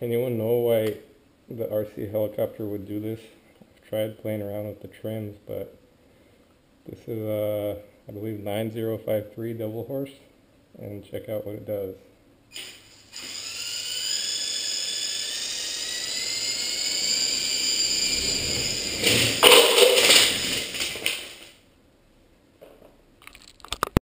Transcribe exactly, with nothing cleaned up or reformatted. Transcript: Anyone know why the R C helicopter would do this? I've tried playing around with the trims, but this is, uh, I believe, nine zero five three Double Horse, and check out what it does.